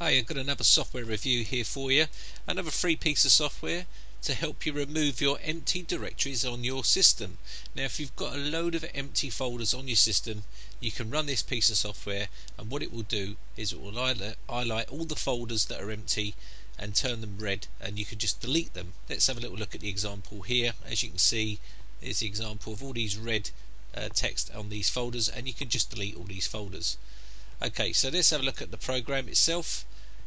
Hi, I've got another software review here for you. Another free piece of software to help you remove your empty directories on your system. Now, if you've got a load of empty folders on your system, you can run this piece of software, and what it will do is it will highlight all the folders that are empty and turn them red, and you can just delete them. Let's have a little look at the example here. As you can see, there's the example of all these red text on these folders, and you can just delete all these folders. Okay, so let's have a look at the program itself.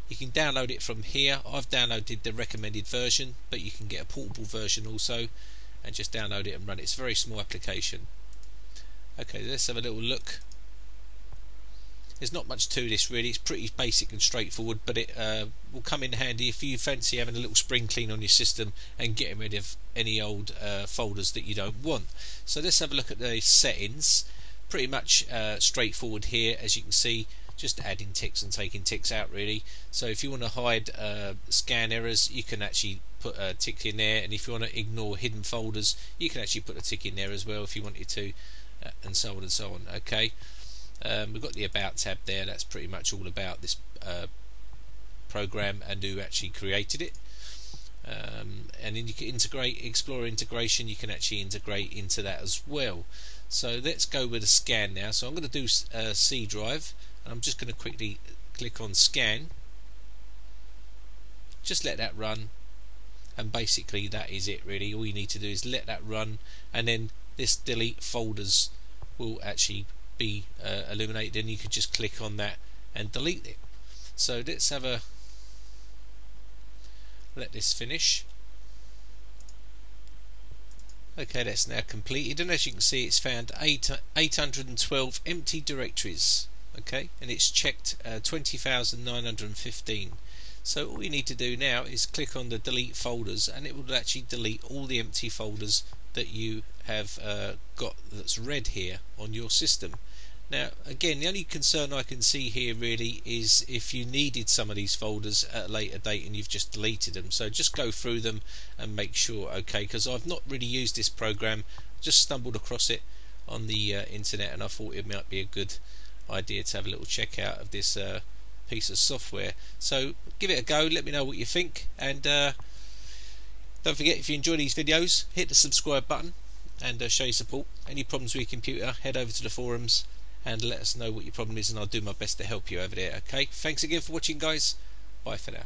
You can download it from here. I've downloaded the recommended version, but you can get a portable version also, and just download it and run it. It's a very small application. Okay, let's have a little look. There's not much to this really. It's pretty basic and straightforward, but it will come in handy if you fancy having a little spring clean on your system and getting rid of any old folders that you don't want. So let's have a look at the settings. Pretty much straightforward here, as you can see, just adding ticks and taking ticks out really. So if you want to hide scan errors, you can actually put a tick in there, and if you want to ignore hidden folders, you can actually put a tick in there as well if you wanted to, and so on and so on. Okay, we've got the About tab there. That's pretty much all about this program and who actually created it. And then you can integrate, explore integration. You can actually integrate into that as well. So let's go with a scan now. So I'm going to do C drive, and I'm just going to quickly click on scan. Just let that run, and basically that is it really. All you need to do is let that run, and then this delete folders will actually be illuminated, and you can just click on that and delete it. So let's have a let this finish. Okay, that's now completed, and as you can see, it's found 812 empty directories. Okay, and it's checked 20,915. So all you need to do now is click on the delete folders, and it will actually delete all the empty folders that you have got that's red here on your system. Now, again, the only concern I can see here really is if you needed some of these folders at a later date and you've just deleted them. So just go through them and make sure, okay, because I've not really used this program, just stumbled across it on the internet, and I thought it might be a good idea to have a little check out of this piece of software. So give it a go, let me know what you think, and don't forget, if you enjoy these videos, hit the subscribe button and show your support. Any problems with your computer, head over to the forums and let us know what your problem is, and I'll do my best to help you over there. Okay, thanks again for watching, guys. Bye for now.